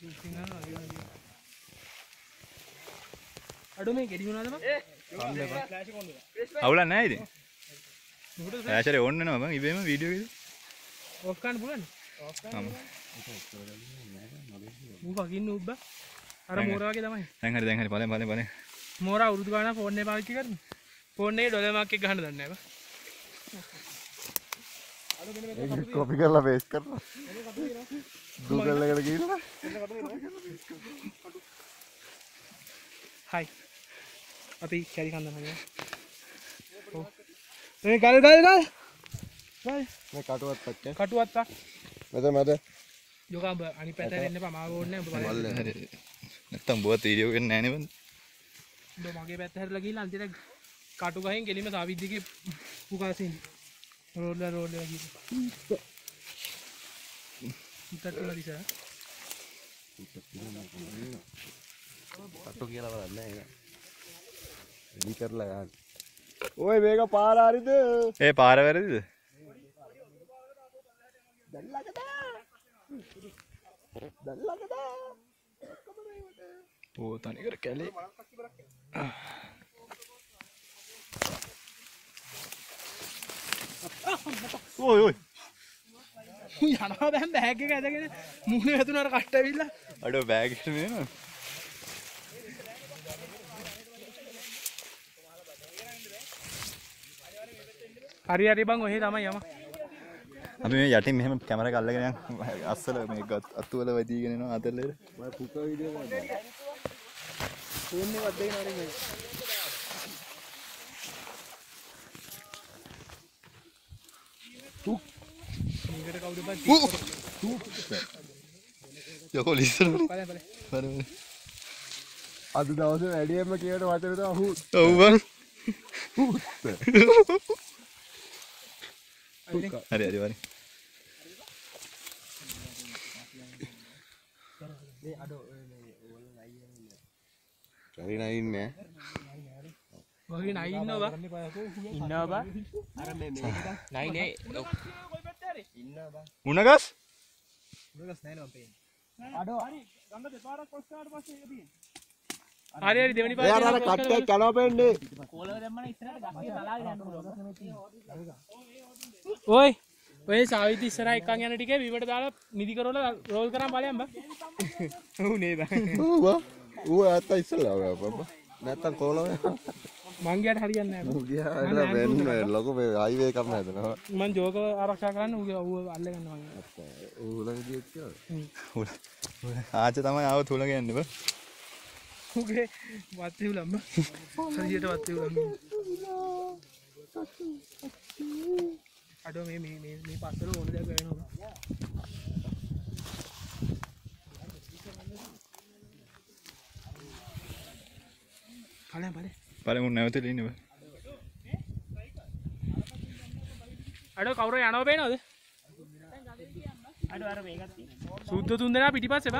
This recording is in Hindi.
අවුලක් නැහැ ඉතින් ෆ්ලෑෂරේ ඕන් වෙනවා මම ඉබේම වීඩියෝ එක ඔෆ් කරන්න පුළුවන් ඔෆ් කරන්න මොකක් ගින්න උබ්බා අර මෝරා වගේ තමයි දැන් හරි බලන්න බලන්න මෝරා උරුදු ගාන ෆෝන් එකේ පාවිච්චි කරන ෆෝන් එකේ ඩොලර් මාක් එක ගහන්න දන්නේ නැහැ බා කෝපි කරලා පේස්ට් කරලා Google එකකට ගිහිල්ලා හයි अभी कैरी खाना है ये गाल गाल गाल भाई मैं काटवा तक काटवा तक मैं जो का आणि पैसा लेने पा मारो ने एकदम बहुत वीडियो के नैने बंद दो मांगे पैसा लगी लांचे तक काटू गए गली में साबित के पुकार से रोल लगी इतना तो लगी सर काटू के वाला नहीं नहीं कर लगा ओए बेगा पार आ रही थे ए पार आ रही थे डर लगता वो तानी कर केले ओए ओए याना बहन बैग के कहते हैं मुंह में तो ना काटा भी ला अरे बैग में ना हरी हरी बंग वही दामा यामा अभी मैं यात्री में कैमरा काल लगे यार असल में अत्तू वाला वही दिए ना आते ले मैं फुका वीडियो मार दूँ फोन में बात देख ना रही मैं तू निकट का उधर बात तू जो को लिस्टर पहले पहले आधे दाव से एडीएम में किया तो आते रहता हूँ तो बंग अरे अरे वाले करी नाइन में करी नाइन ना बा इन्ना बा अरे मैं नाइन है इन्ना बा उनकास नाइन ओपे आडो गंगा दे बारा कोस्ट आठ पास ये भी अरे अरे देवनी पास यार कट्टे कलो पे ने कोला देमना इतना गस्ती तला जानो ओए ओए सावित्री इस्सरा එකක් යන ටිකේ විවට දාලා නිදි කරවලා රෝල් කරන් බලයන් බා ඌ නේ බා ඌ ආත ඉස්සලා බා නැත්තම් කොලව මං ගියට හරියන්නේ නැහැ ඌ ගියා වෙන්න ලොකෝ හයිවේ එකක් නැදනවා මං ජෝක ආරක්ෂා කරන්න ඌ අල්ල ගන්නවා ඌ උලක දියෙත් කියලා ඌ ආජ තමයි ආව තුල ගන්නේ බා ඌගේ වත් උලම්ම හරියට වත් උලම්ම अडो में पास करो होने दे गए खाले भले भले मुन्ने होते लेने बे अडो कावरो यानो बे ना अडो अरे बेगती सूद तो तुंदे ना पीटी पास है बा